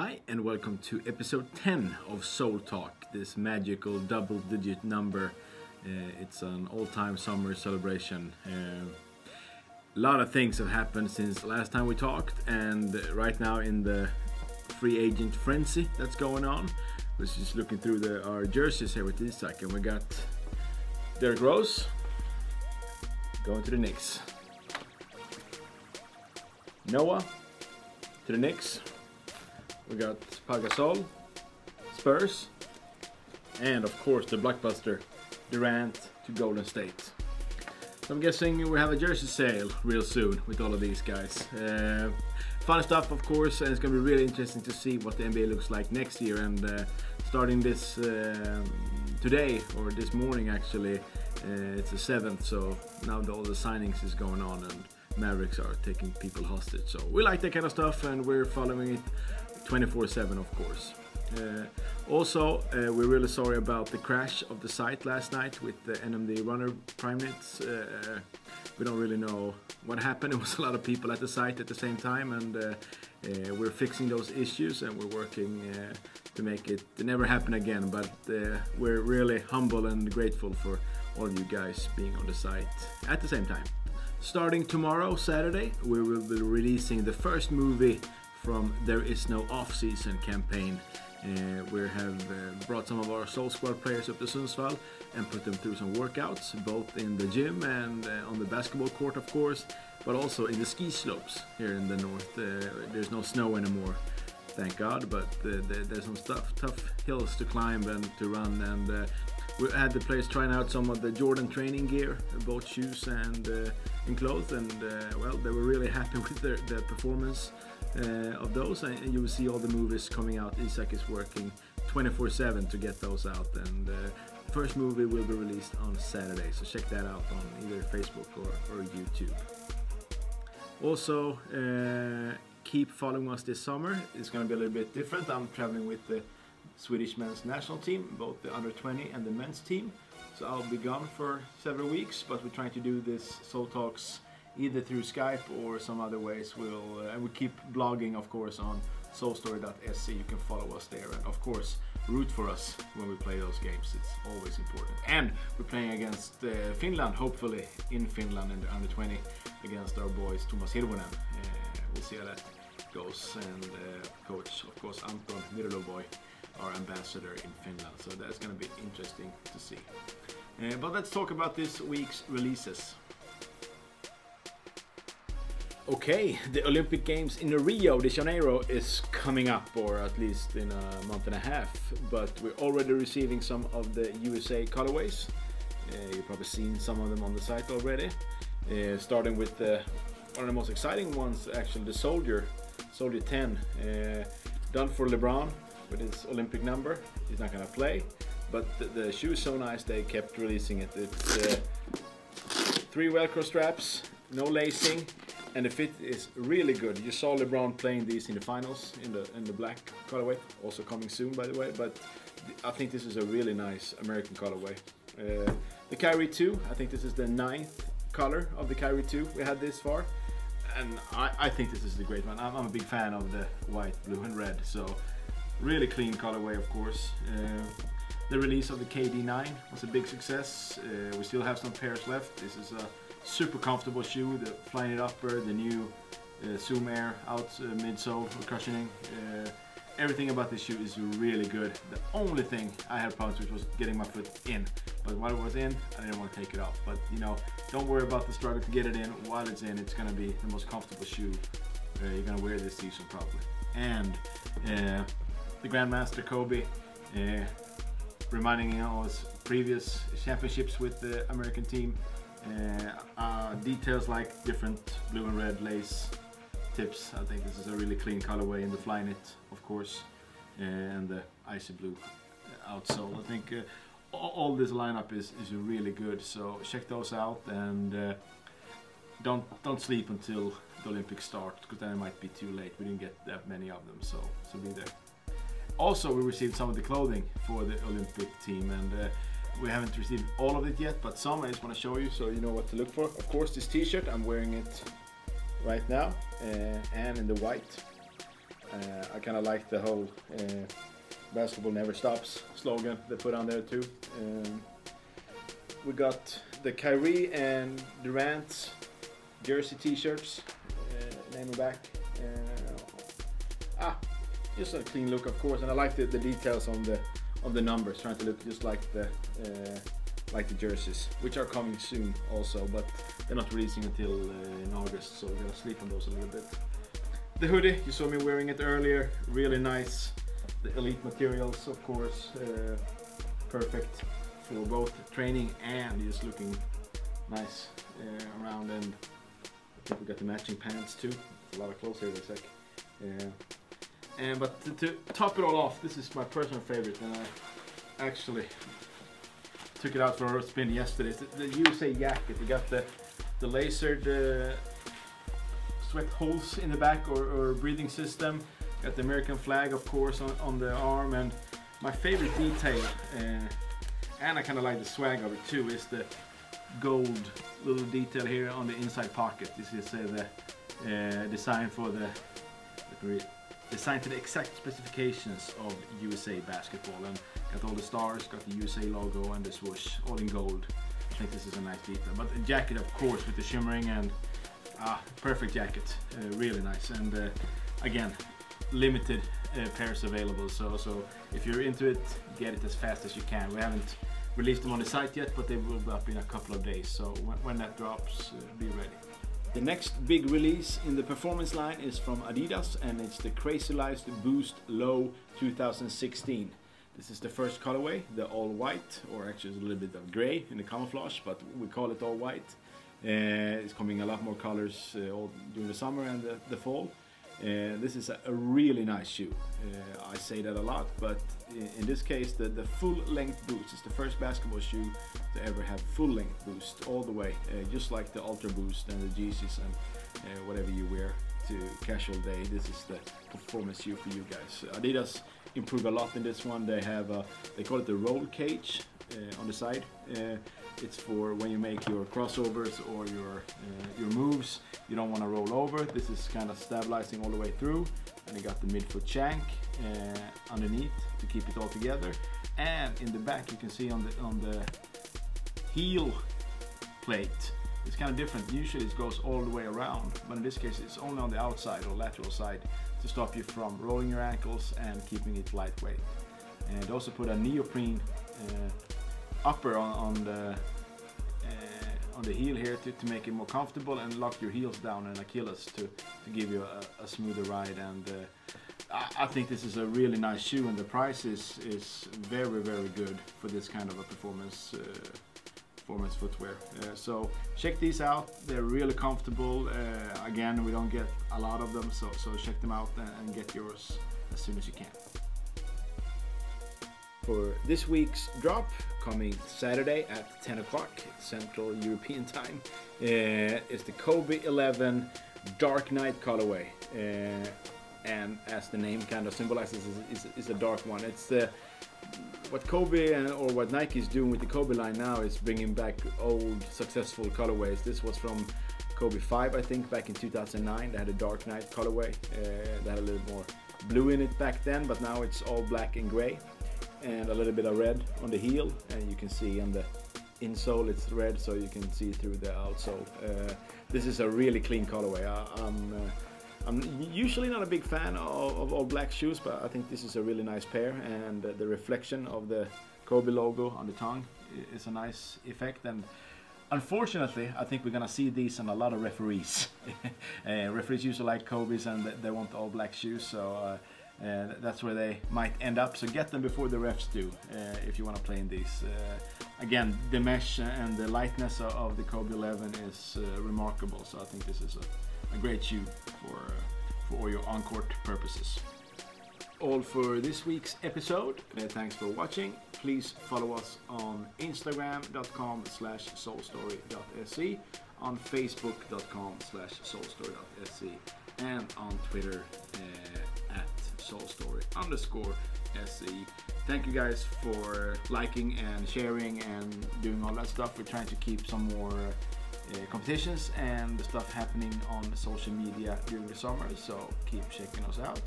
Hi and welcome to episode 10 of SoleTalk, this magical double-digit number. It's an all-time summer celebration. A lot of things have happened since last time we talked, and right now in the free agent frenzy that's going on. I was just looking through our jerseys here with Isak, and we got Derek Rose going to the Knicks. Noah to the Knicks. We got Pagasol, Spurs, and of course the blockbuster Durant to Golden State. So I'm guessing we'll have a jersey sale real soon with all of these guys. Fun stuff, of course, and it's going to be really interesting to see what the NBA looks like next year. And starting this today, or this morning actually, it's the 7th, so now all the signings is going on and Mavericks are taking people hostage. So we like that kind of stuff and we're following it 24/7, of course. Also, we're really sorry about the crash of the site last night with the NMD Runner Primeknits. We don't really know what happened. It was a lot of people at the site at the same time, and we're fixing those issues and we're working to make it never happen again. But we're really humble and grateful for all of you guys being on the site at the same time. Starting tomorrow, Saturday, we will be releasing the first movie from There Is No Off-Season campaign. We have brought some of our Soul Squad players up to Sundsvall and put them through some workouts, both in the gym and on the basketball court, of course, but also in the ski slopes here in the north. There's no snow anymore, thank God, but there's some tough hills to climb and to run, and we had the players trying out some of the Jordan training gear, both shoes and clothes, and well, they were really happy with their performance of those, and you will see all the movies coming out. Isak is working 24/7 to get those out, and the first movie will be released on Saturday, so check that out on either Facebook or YouTube. Also, keep following us this summer. It's going to be a little bit different. I'm traveling with the Swedish men's national team, both the under 20 and the men's team, so I'll be gone for several weeks, but we're trying to do this SoleTalks either through Skype or some other ways. We'll keep blogging, of course, on solestory.se. You can follow us there, and of course root for us when we play those games. It's always important. And we're playing against Finland, hopefully in Finland, in the under 20, against our boys Tomas Hirvonen. We'll see how that goes, and coach, of course, Anton Mirloboy, our ambassador in Finland, so that's going to be interesting to see. But let's talk about this week's releases. Okay, the Olympic Games in Rio de Janeiro is coming up, or at least in a month and a half, but we're already receiving some of the USA colorways. You've probably seen some of them on the site already. Starting with one of the most exciting ones, actually, the Soldier 10, done for LeBron with his Olympic number. He's not gonna play, but the shoe is so nice they kept releasing it. It's 3 Velcro straps, no lacing, and the fit is really good. You saw LeBron playing these in the finals in the black colorway, also coming soon, by the way, but I think this is a really nice American colorway. The Kyrie 2, I think this is the 9th color of the Kyrie 2 we had this far, and I think this is a great one. I'm a big fan of the white, blue and red, so really clean colorway, of course. The release of the KD9 was a big success. We still have some pairs left. This is a super comfortable shoe, the Flyknit upper, the new Zoom Air out midsole or cushioning. Everything about this shoe is really good. The only thing I had problems with was getting my foot in, but while it was in, I didn't want to take it off. But you know, don't worry about the struggle to get it in. While it's in, it's going to be the most comfortable shoe you're going to wear this season, probably. And the Grandmaster Kobe, reminding us previous championships with the American team. Details like different blue and red lace tips. I think this is a really clean colorway in the Flyknit, of course, and the icy blue outsole. I think all this lineup is really good, so check those out, and don't sleep until the Olympics start, because then it might be too late. We didn't get that many of them, so be there. Also, we received some of the clothing for the Olympic team, and we haven't received all of it yet, but some I just want to show you so you know what to look for. Of course, this t-shirt, I'm wearing it right now, and in the white. I kind of like the whole basketball never stops slogan they put on there too. We got the Kyrie and Durant's jersey t-shirts, name and back. Just a clean look, of course, and I like the details on the numbers, trying to look just like the jerseys, which are coming soon also, but they're not releasing until in August, so we're gonna sleep on those a little bit. The hoodie, you saw me wearing it earlier, really nice. The elite materials, of course, perfect for both training and just looking nice around. And I think we got the matching pants too. It's a lot of clothes here in a sec. But to top it all off, this is my personal favorite, and I actually took it out for a spin yesterday. It's the USA jacket. We got the lasered sweat holes in the back or breathing system. Got the American flag, of course, on the arm, and my favorite detail, and I kind of like the swag of it too, is the gold little detail here on the inside pocket. This is the design for the designed to the exact specifications of USA basketball, and got all the stars, got the USA logo and the swoosh, all in gold. I think this is a nice detail. But the jacket, of course, with the shimmering, and perfect jacket, really nice. And again, limited pairs available, so if you're into it, get it as fast as you can. We haven't released them on the site yet, but they will be up in a couple of days, so when that drops, be ready. The next big release in the performance line is from Adidas, and it's the Crazylight Boost Low 2016. This is the first colorway, the all white, or actually it's a little bit of gray in the camouflage, but we call it all white. It's coming a lot more colors all during the summer and the fall. This is a really nice shoe. I say that a lot, but in this case, the full-length boost is the first basketball shoe to ever have full-length boost all the way, just like the Ultra Boost and the Yeezys and whatever you wear to casual day. This is the performance shoe for you guys. Adidas improved a lot in this one. They have they call it the Road Cage on the side. It's for when you make your crossovers or your moves. You don't want to roll over. This is kind of stabilizing all the way through, and you got the midfoot shank underneath to keep it all together. And in the back, you can see on the heel plate, it's kind of different. Usually it goes all the way around, but in this case, it's only on the outside or lateral side to stop you from rolling your ankles and keeping it lightweight. And they also put a neoprene upper on the heel here to make it more comfortable and lock your heels down and Achilles to give you a smoother ride. And I think this is a really nice shoe, and the price is very, very good for this kind of a performance footwear. So check these out. They're really comfortable. Again, we don't get a lot of them, so check them out and get yours as soon as you can. For this week's drop, coming Saturday at 10 o'clock Central European time, is the Kobe 11 Dark Knight colorway, and as the name kind of symbolizes, it's a dark one. It's what Kobe or what Nike is doing with the Kobe line now is bringing back old successful colorways. This was from Kobe 5, I think, back in 2009. They had a Dark Knight colorway that had a little more blue in it back then, but now it's all black and gray, and a little bit of red on the heel, and you can see on the insole it's red, so you can see through the outsole. This is a really clean colorway. I'm usually not a big fan of all black shoes, but I think this is a really nice pair, and the reflection of the Kobe logo on the tongue is a nice effect. And unfortunately, I think we're gonna see these on a lot of referees. Referees usually like Kobe's, and they want all black shoes, so that's where they might end up, so get them before the refs do if you want to play in these. Again, the mesh and the lightness of the Kobe 11 is remarkable, so I think this is a great shoe for all your on-court purposes. All for this week's episode. Thanks for watching. Please follow us on Instagram.com/solestory.se, on Facebook.com/solestory.se, and on Twitter @SoleStory_SE. Thank you guys for liking and sharing and doing all that stuff. We're trying to keep some more competitions and stuff happening on social media during the summer, so keep checking us out.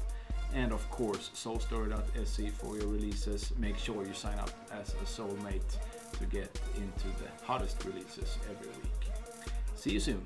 and of course solestory.se for your releases. Make sure you sign up as a soulmate to get into the hottest releases every week. See you soon.